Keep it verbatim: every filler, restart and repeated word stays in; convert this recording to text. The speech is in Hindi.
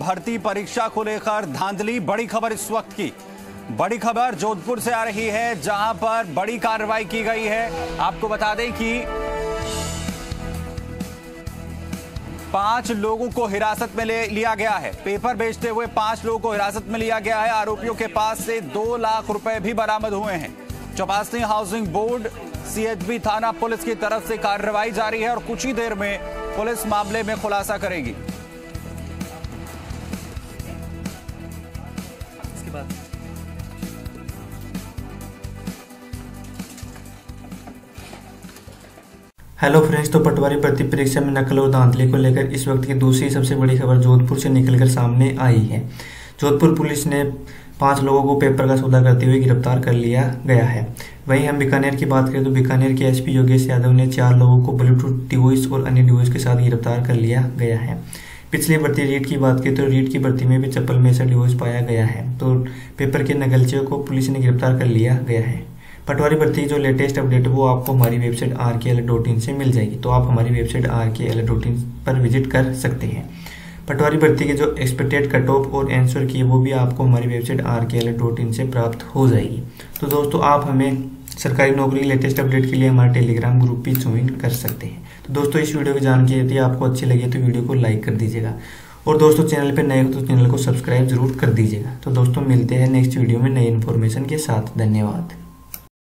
भर्ती परीक्षा को लेकर धांधली, बड़ी खबर इस वक्त की। बड़ी खबर जोधपुर से आ रही है, जहां पर बड़ी कार्रवाई की गई है। आपको बता दें कि पांच लोगों को हिरासत में ले लिया गया है। पेपर बेचते हुए पांच लोगों को हिरासत में लिया गया है। आरोपियों के पास से दो लाख रुपए भी बरामद हुए हैं। Chopasni housing board C H B थाना पुलिस की तरफ से कार्रवाई जारी है और कुछ ही देर में पुलिस मामले में खुलासा करेगी। इसके बाद हेलो फ्रेंड्स, तो पटवारी भर्ती परीक्षा में नकल और धांधली को लेकर इस वक्त की दूसरी सबसे बड़ी खबर जोधपुर से निकलकर सामने आई है। जोधपुर पुलिस ने पांच लोगों को पेपर का सौदा करते हुए गिरफ्तार कर लिया गया है। वहीं हम बीकानेर की बात करें तो बीकानेर के एस पी योगेश यादव ने चार लोगों को ब्लूटूथ डिवाइस और अन्य डिवाइस के साथ गिरफ्तार कर लिया गया है। पिछली भर्ती रीट की बात करें तो रीट की भर्ती में भी चप्पल में ऐसा डिवाइस पाया गया है, तो पेपर के नकलचियों को पुलिस ने गिरफ्तार कर लिया गया है। पटवारी भर्ती की जो लेटेस्ट अपडेट है वो आपको हमारी website R K L dot in से मिल जाएगी, तो आप हमारी website R K L dot in पर विजिट कर सकते हैं। पटवारी भर्ती के जो एक्सपेक्टेड कट ऑफ और आंसर की वो भी आपको हमारी website R K L dot in से प्राप्त हो जाएगी। तो दोस्तों, आप हमें सरकारी नौकरी की लेटेस्ट अपडेट के लिए हमारे टेलीग्राम ग्रुप भी ज्वाइन कर सकते हैं। तो दोस्तों, इस वीडियो की जानकारी यदि आपको अच्छी लगी तो वीडियो को लाइक कर दीजिएगा, और दोस्तों चैनल पर नए हो तो चैनल को सब्सक्राइब जरूर कर दीजिएगा। तो दोस्तों, मिलते हैं नेक्स्ट वीडियो में नई इन्फॉर्मेशन के साथ। धन्यवाद।